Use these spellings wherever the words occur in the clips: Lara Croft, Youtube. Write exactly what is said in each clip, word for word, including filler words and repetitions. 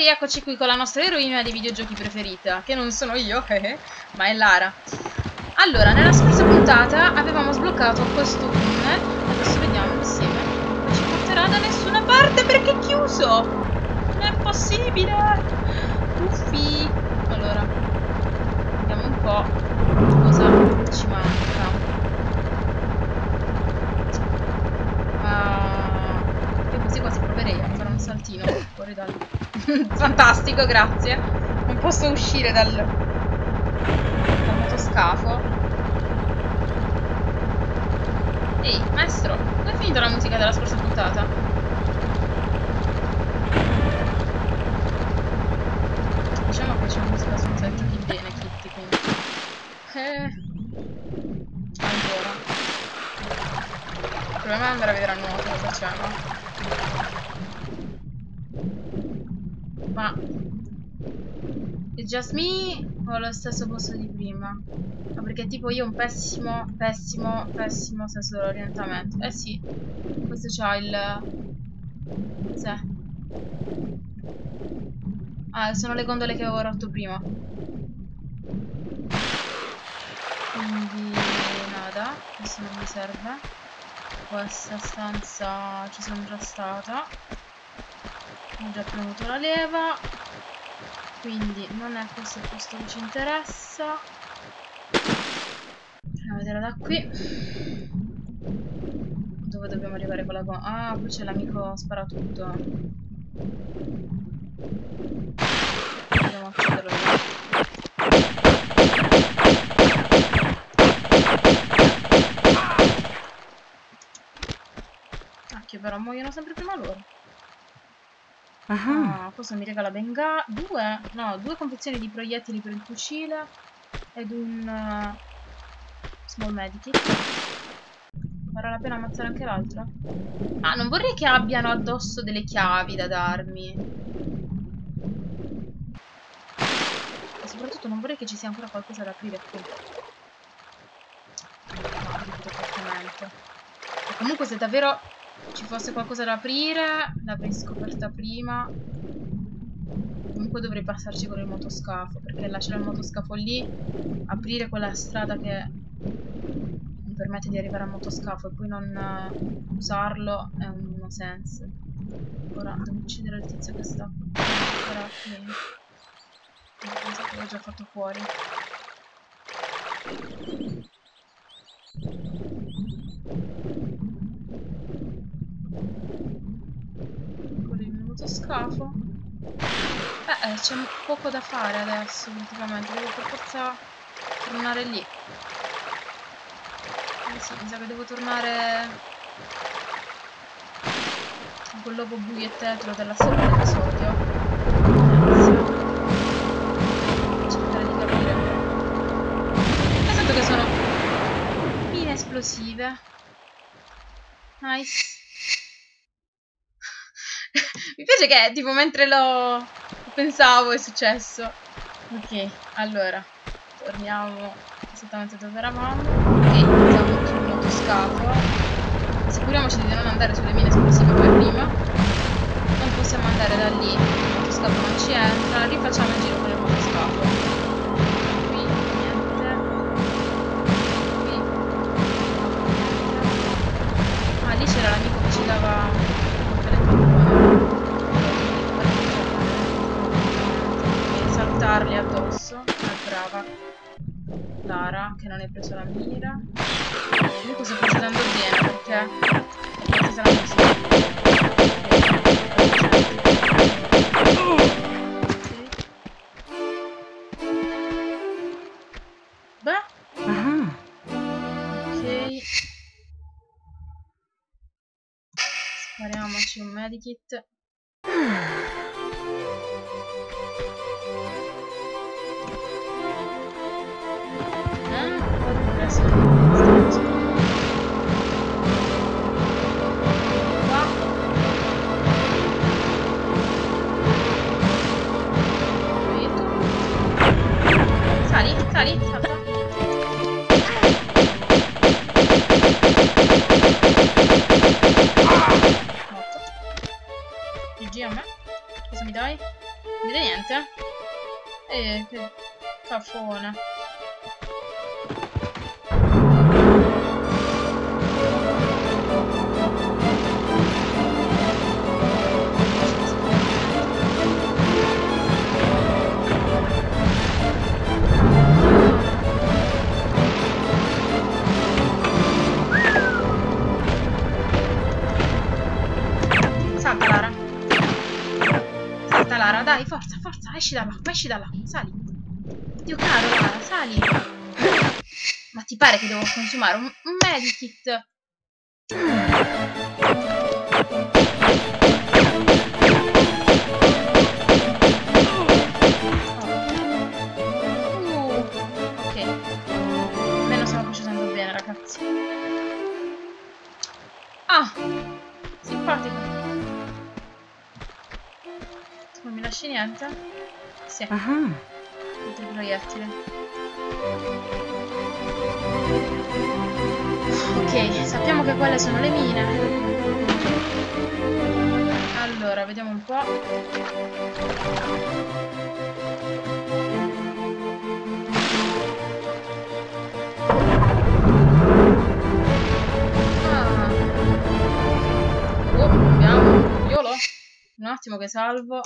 rieccoci qui con la nostra eroina dei videogiochi preferita, che non sono io, eh, ma è Lara. Allora, nella scorsa puntata avevamo sbloccato questo tunnel, adesso vediamo insieme, non ci porterà da nessuna parte perché è chiuso! Non è possibile! Uffi! Allora, vediamo un po' cosa ci manca. Uh, io quasi quasi proverei a fare un saltino fuori dal... Fantastico, grazie! Non posso uscire dal... Scafo. Ehi, maestro, dove è finita la musica della scorsa puntata? Diciamo che c'è una musica senza il giochi bene, Kitty, quindi. Eh. Allora. Il problema è andare a vedere a nuoto cosa c'è, no? Ma... It's just me... Ho lo stesso posto di prima. Ma perché tipo io ho un pessimo, pessimo, pessimo senso dell'orientamento. Eh sì, questo c'ha il... Sì. Ah, sono le gondole che avevo rotto prima. Quindi nada, questo non mi serve. Questa stanza ci sono già stata. Ho già premuto la leva. Quindi non è questo il posto che ci interessa. Andiamo a vedere da qui. Dove dobbiamo arrivare con la bomba? Ah, qui c'è l'amico sparatutto. Andiamo a chiuderlo. Ah, che però muoiono sempre prima loro. Ah, questo mi regala bengala. Due? No, due confezioni di proiettili per il fucile ed un uh, small medikit. Varrà la pena ammazzare anche l'altra? Ah, non vorrei che abbiano addosso delle chiavi da darmi. E soprattutto non vorrei che ci sia ancora qualcosa da aprire qui. No, non vedo perfettamente. E comunque se davvero... ci fosse qualcosa da aprire, l'avrei scoperta prima. Comunque dovrei passarci con il motoscafo, perché lasciare il motoscafo lì, aprire quella strada che mi permette di arrivare al motoscafo e poi non usarlo è un no senso. Ora devo uccidere il tizio che sta ancora qui. Penso che l'ho già fatto fuori. Scafo. Eh, eh c'è poco da fare adesso praticamente, devo per forza tornare lì. Eh sì, mi sa che devo tornare con quel lobo buio e tetro della seconda episodio. Cercare di capire. Esatto che sono mine esplosive. Nice. Mi piace che tipo mentre lo pensavo è successo. Ok, allora torniamo esattamente dove eravamo. Ok, siamo sul motoscafo. Assicuriamoci di non andare sulle mine esplosive come prima. Non possiamo andare da lì, il motoscafo non ci entra. Rifacciamo il giro con il motoscafo. Qui niente. Qui niente. Ah, lì c'era l'amico che ci dava... dargli addosso, la brava Lara che non è presa la mira. Comunque sto procedendo bene perché è presa la musica. Beh, ok, spariamoci un medikit. Sali, sali, salta. G G a me? Cosa mi dai? Eh, che cafona. Salta Lara. Salta Lara, dai, forza, forza, esci da là, esci da là, sali. Dio caro Lara, sali. Ma ti pare che devo consumare un, un medikit? Oh. Uh. Ok. Almeno stiamo procedendo bene, ragazzi. Ah! Simpatico. Non mi lasci niente? Sì. Uh-huh. Tutto il proiettile. Ok, sappiamo che quelle sono le mine. Allora, vediamo un po'. Ah. Oh, abbiamo... Iolo. Un attimo che salvo.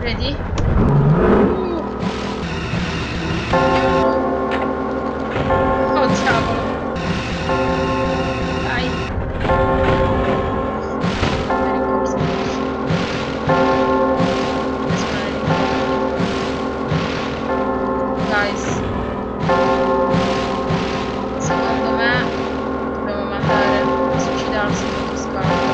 Vedi? Uh. Oh diavolo. Dai. Guys, secondo me dobbiamo mandare a suicidarsi sotto scala.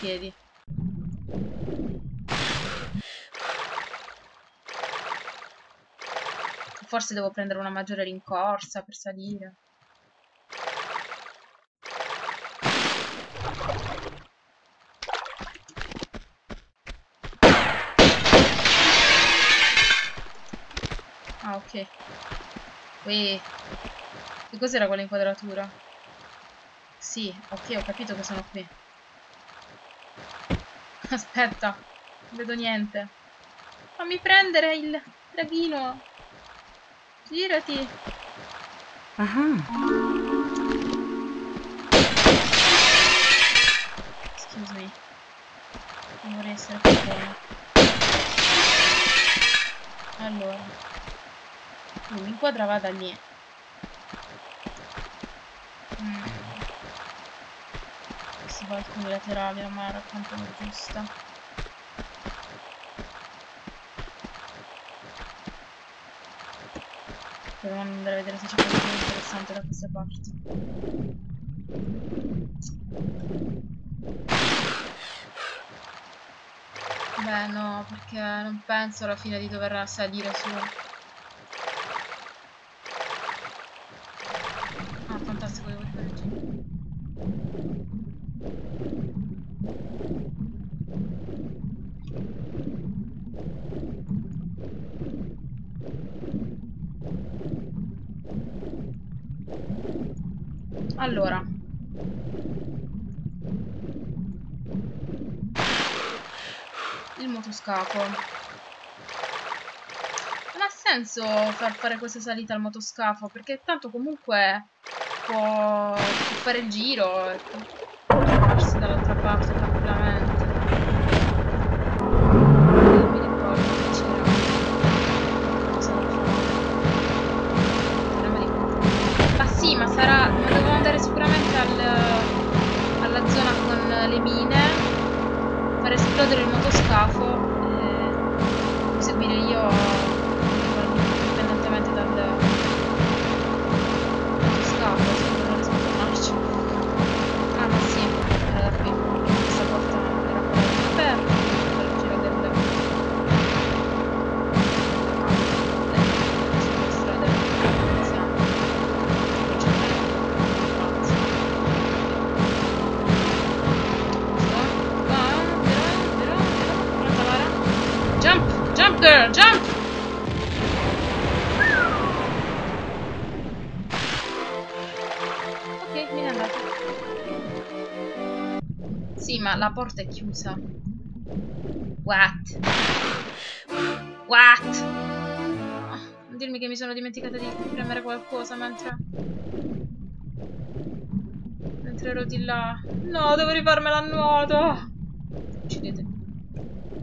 Piedi. Forse devo prendere una maggiore rincorsa per salire. Ah, ok. Uè. Che cos'era quella inquadratura? Sì, ok, ho capito che sono qui. Aspetta, non vedo niente. Fammi prendere il dragino. Girati. Uh-huh. Excuse me. Non vorrei essere più buona. Allora. Lui mi inquadrava da lì. Mm. Balconi laterali, la mara quanto è giusta. Proviamo ad andare a vedere se c'è qualcosa di interessante da questa parte. Beh no, perché non penso alla fine di dover salire su. Ah, fantastico, devo ripetere. Allora, il motoscafo. Non ha senso far fare questa salita al motoscafo, perché tanto comunque può, può fare il giro e può trovarsi dall'altra parte tranquillamente. Non mi ricordo che c'era qualcosa da fare. Sì, ma la porta è chiusa. What? What? Oh, non dirmi che mi sono dimenticata di premere qualcosa mentre... mentre ero di là. No, devo rifarmela a nuoto. Uccidete.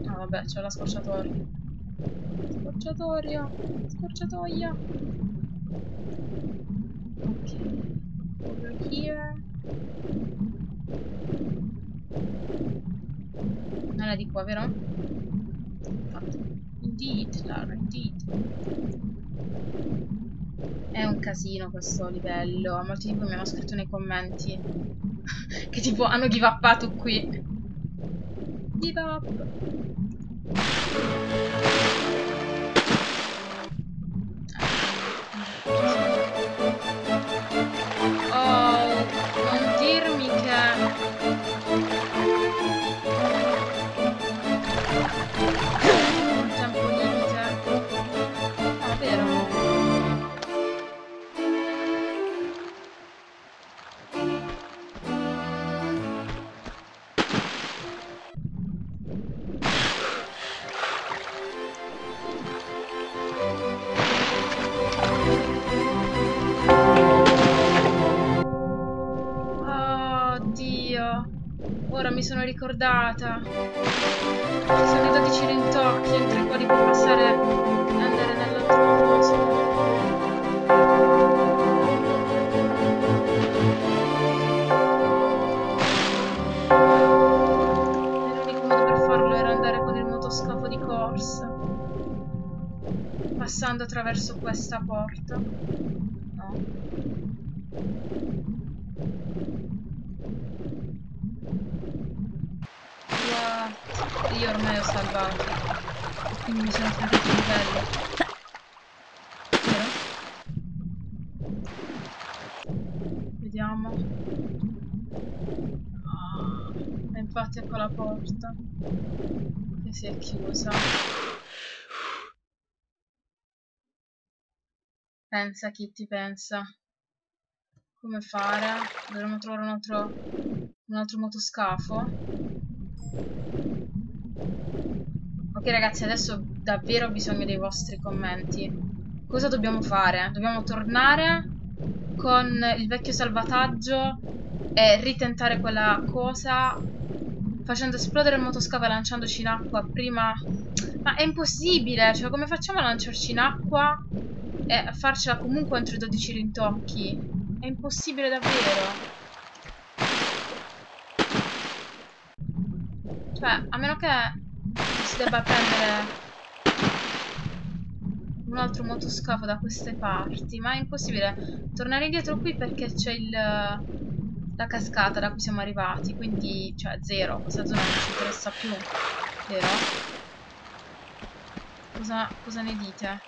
No, vabbè, c'è la scorciatoia. Scorciatoia. Scorciatoia. Ok. Over here. Non era di qua, vero? Infatti. Indeed, Lara, indeed. È un casino questo livello. Molti di voi mi hanno scritto nei commenti che tipo hanno give upato qui. Give up. Ora mi sono ricordata. Ci sono andati cirentocchi entro i quali può passare e andare nell'altro posto. L'unico modo per farlo era andare con il motoscafo di corsa, passando attraverso questa porta. No. Io ormai ho salvato e quindi mi sono fatto il livello, vero? Vediamo. Ah, e infatti ecco la porta che si è chiusa. Pensa Kitty, pensa. Come fare? Dovremmo trovare un altro, un altro motoscafo. Ok ragazzi, adesso davvero ho bisogno dei vostri commenti. Cosa dobbiamo fare? Dobbiamo tornare con il vecchio salvataggio e ritentare quella cosa facendo esplodere il motoscafo e lanciandoci in acqua prima. Ma è impossibile, cioè come facciamo a lanciarci in acqua e a farcela comunque entro i dodici rintocchi? È impossibile davvero. Cioè, a meno che si debba prendere un altro motoscafo da queste parti, ma è impossibile tornare indietro qui perché c'è il la cascata da cui siamo arrivati, quindi, cioè, zero, questa zona non ci interessa più, vero? Cosa, cosa ne dite?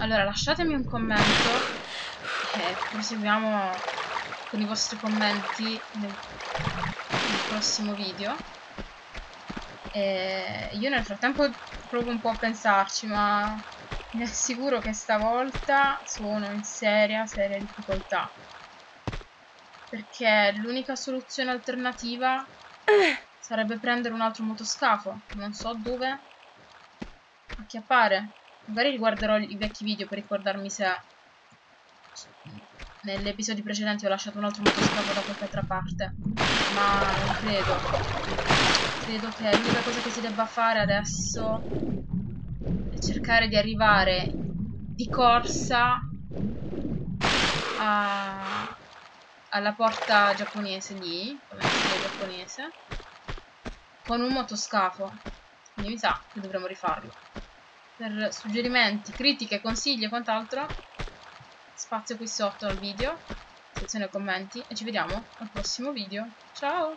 Allora, lasciatemi un commento. E proseguiamo con i vostri commenti nel, nel prossimo video. E io nel frattempo provo un po' a pensarci, ma mi assicuro che stavolta sono in seria, seria difficoltà. Perché l'unica soluzione alternativa sarebbe prendere un altro motoscafo. Non so dove acchiappare. Magari riguarderò i vecchi video per ricordarmi se... negli episodi precedenti ho lasciato un altro motoscafo da qualche altra parte, ma non credo. Credo che l'unica cosa che si debba fare adesso è cercare di arrivare di corsa a... alla porta giapponese lì, come si giapponese, con un motoscafo. Quindi mi sa che dovremo rifarlo. Per suggerimenti, critiche, consigli e quant'altro, spazio qui sotto al video, sezione commenti, e ci vediamo al prossimo video. Ciao!